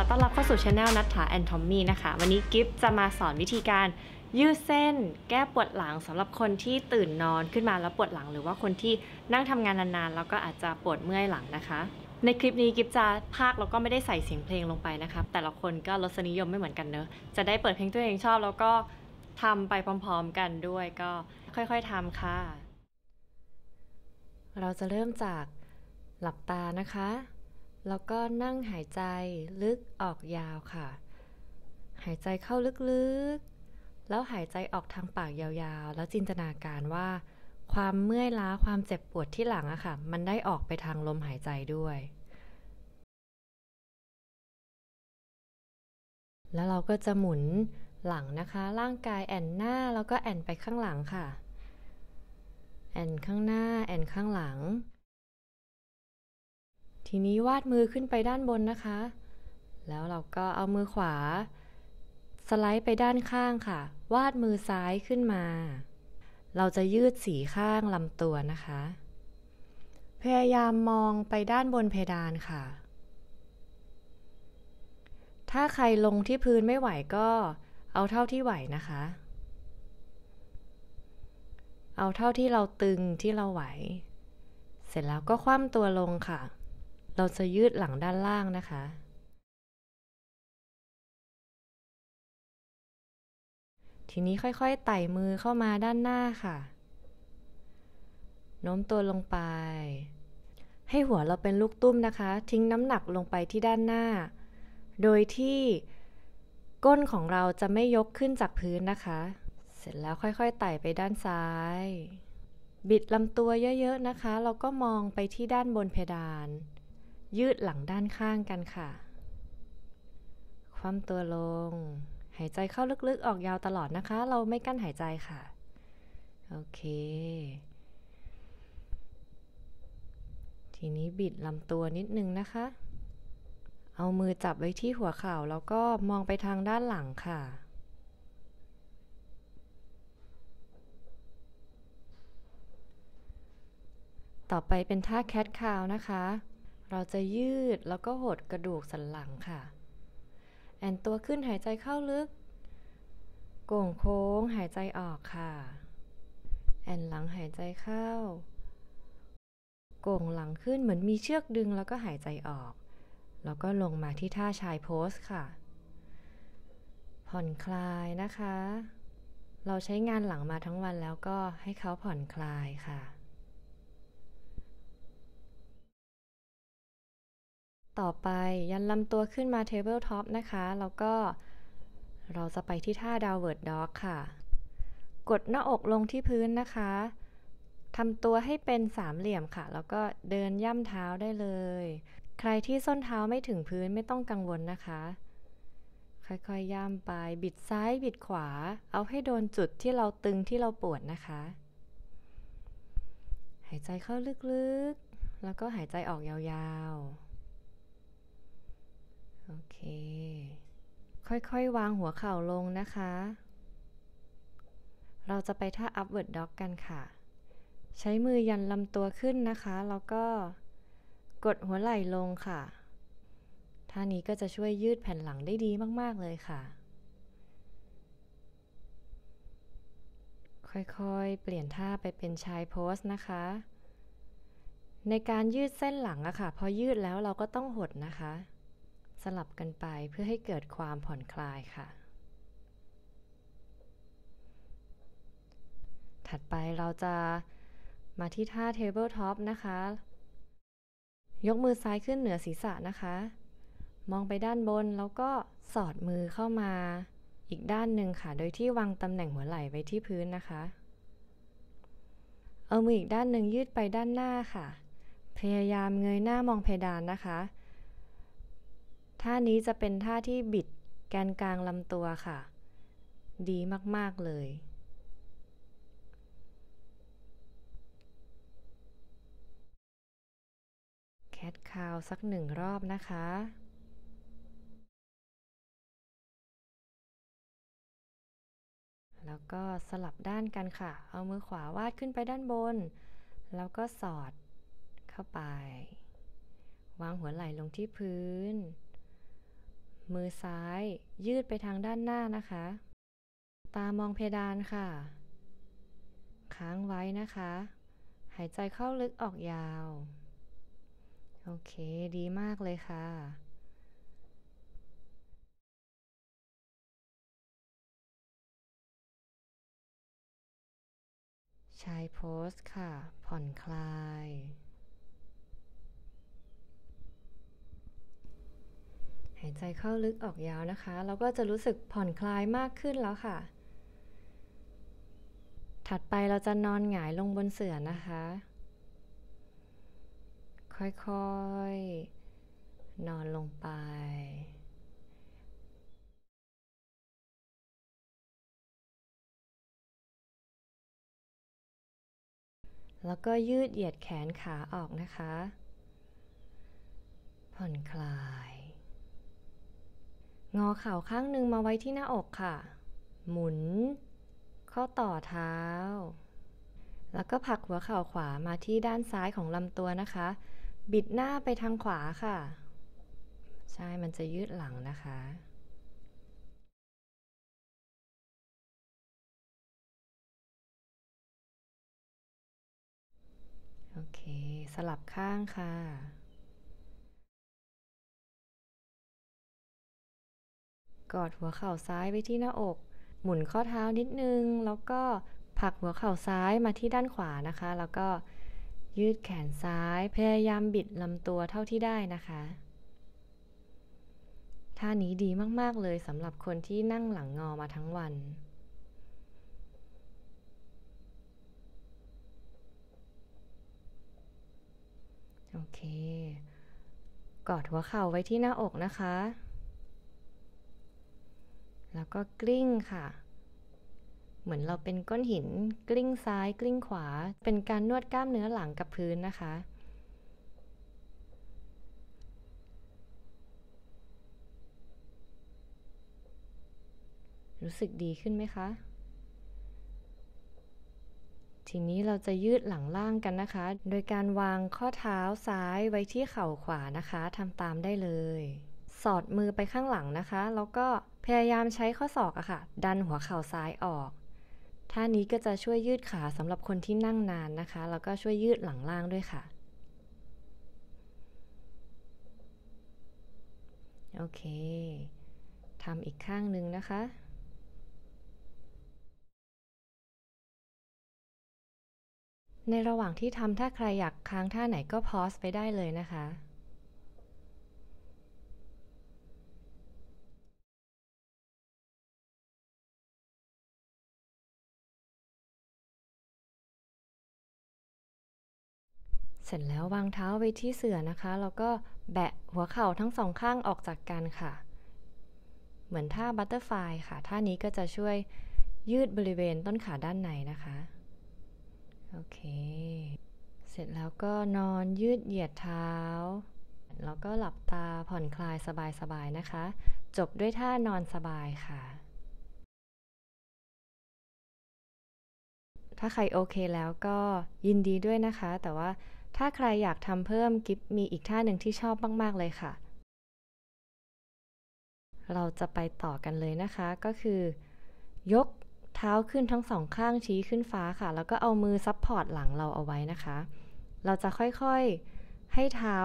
อต้อนรับเข้าสู่ Channel นัทถาแอนทอมมี่นะคะวันนี้กิฟจะมาสอนวิธีการยืดเส้นแก้ปวดหลังสำหรับคนที่ตื่นนอนขึ้นมาแล้วปวดหลังหรือว่าคนที่นั่งทำงานนานๆแล้วก็อาจจะปวดเมื่อยหลังนะคะในคลิปนี้กิฟจะพากแล้วก็ไม่ได้ใส่เสียงเพลงลงไปนะคะแต่ละคนก็รสนิยมไม่เหมือนกันเนอะจะได้เปิดเพลงตัวเองชอบแล้วก็ทำไปพร้อมๆกันด้วยก็ค่อยๆทำค่ะเราจะเริ่มจากหลับตานะคะแล้วก็นั่งหายใจลึกออกยาวค่ะหายใจเข้าลึกๆแล้วหายใจออกทางปากยาวๆแล้วจินตนาการว่าความเมื่อยล้าความเจ็บปวดที่หลังอะค่ะมันได้ออกไปทางลมหายใจด้วยแล้วเราก็จะหมุนหลังนะคะร่างกายแอนหน้าแล้วก็แอนไปข้างหลังค่ะแอนข้างหน้าแอนข้างหลังทีนี้วาดมือขึ้นไปด้านบนนะคะแล้วเราก็เอามือขวาสไลด์ไปด้านข้างค่ะวาดมือซ้ายขึ้นมาเราจะยืดสีข้างลำตัวนะคะพยายามมองไปด้านบนเพดานค่ะถ้าใครลงที่พื้นไม่ไหวก็เอาเท่าที่ไหวนะคะเอาเท่าที่เราตึงที่เราไหวเสร็จแล้วก็คว่ำตัวลงค่ะเราจะยืดหลังด้านล่างนะคะทีนี้ค่อยๆไต่มือเข้ามาด้านหน้าค่ะโน้มตัวลงไปให้หัวเราเป็นลูกตุ้มนะคะทิ้งน้ำหนักลงไปที่ด้านหน้าโดยที่ก้นของเราจะไม่ยกขึ้นจากพื้นนะคะเสร็จแล้วค่อยๆไต่ไปด้านซ้ายบิดลำตัวเยอะๆนะคะแล้วก็มองไปที่ด้านบนเพดานยืดหลังด้านข้างกันค่ะคว่ำตัวลงหายใจเข้าลึกๆออกยาวตลอดนะคะเราไม่กั้นหายใจค่ะโอเคทีนี้บิดลำตัวนิดนึงนะคะเอามือจับไว้ที่หัวเข่าแล้วก็มองไปทางด้านหลังค่ะต่อไปเป็นท่าแคทคาวนะคะเราจะยืดแล้วก็หดกระดูกสันหลังค่ะแอนตัวขึ้นหายใจเข้าลึกโก่งโค้งหายใจออกค่ะแอนหลังหายใจเข้าโก่งหลังขึ้นเหมือนมีเชือกดึงแล้วก็หายใจออกแล้วก็ลงมาที่ท่าชายโพสค่ะผ่อนคลายนะคะเราใช้งานหลังมาทั้งวันแล้วก็ให้เขาผ่อนคลายค่ะต่อไปยันลำตัวขึ้นมาเทเบิลท็อปนะคะแล้วก็เราจะไปที่ท่าดาวเวิร์ดด็อกค่ะกดหน้าอกลงที่พื้นนะคะทำตัวให้เป็นสามเหลี่ยมค่ะแล้วก็เดินย่ำเท้าได้เลยใครที่ส้นเท้าไม่ถึงพื้นไม่ต้องกังวลนะคะค่อยๆย่ำไปบิดซ้ายบิดขวาเอาให้โดนจุดที่เราตึงที่เราปวดนะคะหายใจเข้าลึกๆแล้วก็หายใจออกยาวๆโอเคค่อยๆวางหัวเข่าลงนะคะเราจะไปท่า Upward Dog กันค่ะใช้มือยันลำตัวขึ้นนะคะแล้วก็กดหัวไหล่ลงค่ะท่านี้ก็จะช่วยยืดแผ่นหลังได้ดีมากๆเลยค่ะค่อยๆเปลี่ยนท่าไปเป็นชายโพสนะคะในการยืดเส้นหลังอะค่ะพอยืดแล้วเราก็ต้องหดนะคะสลับกันไปเพื่อให้เกิดความผ่อนคลายค่ะถัดไปเราจะมาที่ท่าเทเบิลท็อปนะคะยกมือซ้ายขึ้นเหนือศีรษะนะคะมองไปด้านบนแล้วก็สอดมือเข้ามาอีกด้านหนึ่งค่ะโดยที่วางตำแหน่งหัวไหล่ไว้ที่พื้นนะคะเอามืออีกด้านหนึ่งยืดไปด้านหน้าค่ะพยายามเงยหน้ามองเพดานนะคะท่านี้จะเป็นท่าที่บิดแกนกลางลำตัวค่ะดีมากๆเลยแคทคาวสักหนึ่งรอบนะคะแล้วก็สลับด้านกันค่ะเอามือขวาวาดขึ้นไปด้านบนแล้วก็สอดเข้าไปวางหัวไหล่ลงที่พื้น มือซ้ายยืดไปทางด้านหน้านะคะตามองเพดานค่ะค้างไว้นะคะหายใจเข้าลึกออกยาวโอเคดีมากเลยค่ะใช้โพสค่ะผ่อนคลายหายใจเข้าลึกออกยาวนะคะเราก็จะรู้สึกผ่อนคลายมากขึ้นแล้วค่ะถัดไปเราจะนอนหงายลงบนเสื่อนะคะค่อยๆนอนลงไปแล้วก็ยืดเหยียดแขนขาออกนะคะผ่อนคลายงอเข่าข้างหนึ่งมาไว้ที่หน้าอกค่ะหมุนข้อต่อเท้าแล้วก็ผลักหัวเข่าขวามาที่ด้านซ้ายของลำตัวนะคะบิดหน้าไปทางขวาค่ะใช่มันจะยืดหลังนะคะโอเคสลับข้างค่ะกอดหัวเข่าซ้ายไว้ที่หน้าอกหมุนข้อเท้านิดนึงแล้วก็ผลักหัวเข่าซ้ายมาที่ด้านขวานะคะแล้วก็ยืดแขนซ้ายพยายามบิดลำตัวเท่าที่ได้นะคะท่านี้ดีมากๆเลยสำหรับคนที่นั่งหลังงอมาทั้งวันโอเคกอดหัวเข่าไว้ที่หน้าอกนะคะแล้วก็กลิ้งค่ะเหมือนเราเป็นก้อนหินกลิ้งซ้ายกลิ้งขวาเป็นการนวดกล้ามเนื้อหลังกับพื้นนะคะรู้สึกดีขึ้นไหมคะทีนี้เราจะยืดหลังล่างกันนะคะโดยการวางข้อเท้าซ้ายไว้ที่เข่าขวานะคะทำตามได้เลยสอดมือไปข้างหลังนะคะแล้วก็พยายามใช้ข้อศอกอะค่ะดันหัวเข่าซ้ายออกท่านี้ก็จะช่วยยืดขาสำหรับคนที่นั่งนานนะคะแล้วก็ช่วยยืดหลังล่างด้วยค่ะโอเคทำอีกข้างนึงนะคะในระหว่างที่ทำถ้าใครอยากค้างท่าไหนก็พอสไปได้เลยนะคะเสร็จแล้ววางเท้าไว้ที่เสื่อนะคะแล้วก็แบะหัวเข่าทั้งสองข้างออกจากกันค่ะเหมือนท่าบัตเตอร์ฟลายค่ะท่านี้ก็จะช่วยยืดบริเวณต้นขาด้านในนะคะโอเคเสร็จแล้วก็นอนยืดเหยียดเท้าแล้วก็หลับตาผ่อนคลายสบายๆนะคะจบด้วยท่านอนสบายค่ะถ้าใครโอเคแล้วก็ยินดีด้วยนะคะแต่ว่าถ้าใครอยากทำเพิ่มกิฟมีอีกท่าหนึ่งที่ชอบมากๆเลยค่ะเราจะไปต่อกันเลยนะคะก็คือยกเท้าขึ้นทั้งสองข้างชี้ขึ้นฟ้าค่ะแล้วก็เอามือซับพอร์ตหลังเราเอาไว้นะคะเราจะค่อยๆให้เท้า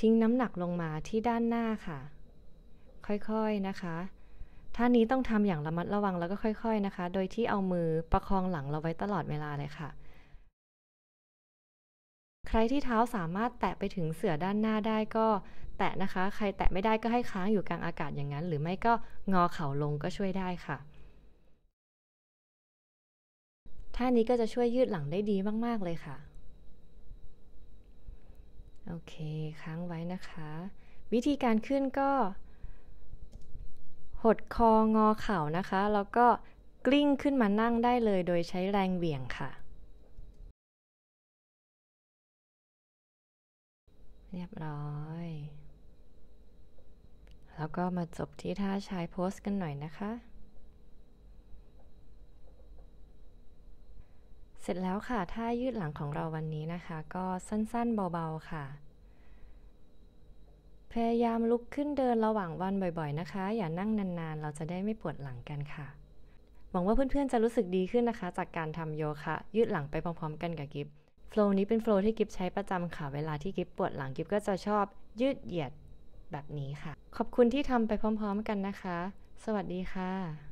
ทิ้งน้ำหนักลงมาที่ด้านหน้าค่ะค่อยๆนะคะท่านี้ต้องทำอย่างระมัดระวังแล้วก็ค่อยๆนะคะโดยที่เอามือประคองหลังเราไว้ตลอดเวลาเลยค่ะใครที่เท้าสามารถแตะไปถึงเสื่อด้านหน้าได้ก็แตะนะคะใครแตะไม่ได้ก็ให้ค้างอยู่กลางอากาศอย่างนั้นหรือไม่ก็งอเข่าลงก็ช่วยได้ค่ะท่านี้ก็จะช่วยยืดหลังได้ดีมากๆเลยค่ะโอเคค้างไว้นะคะวิธีการขึ้นก็หดคองอเข่านะคะแล้วก็กลิ้งขึ้นมานั่งได้เลยโดยใช้แรงเหวี่ยงค่ะเรียบร้อยแล้วก็มาจบที่ท่าชายโพสกันหน่อยนะคะเสร็จแล้วค่ะท่ายืดหลังของเราวันนี้นะคะก็สั้นๆเบาๆค่ะ พยายามลุกขึ้นเดินระหว่างวันบ่อยๆนะคะอย่านั่งนานๆเราจะได้ไม่ปวดหลังกันค่ะหวังว่าเพื่อนๆจะรู้สึกดีขึ้นนะคะจากการทำโยคะยืดหลังไปพร้อมๆกันกับกิฟโฟลว์นี้เป็นโฟลว์ที่กิฟใช้ประจำค่ะเวลาที่กิฟปวดหลังกิฟก็จะชอบยืดเหยียดแบบนี้ค่ะขอบคุณที่ทำไปพร้อมๆกันนะคะสวัสดีค่ะ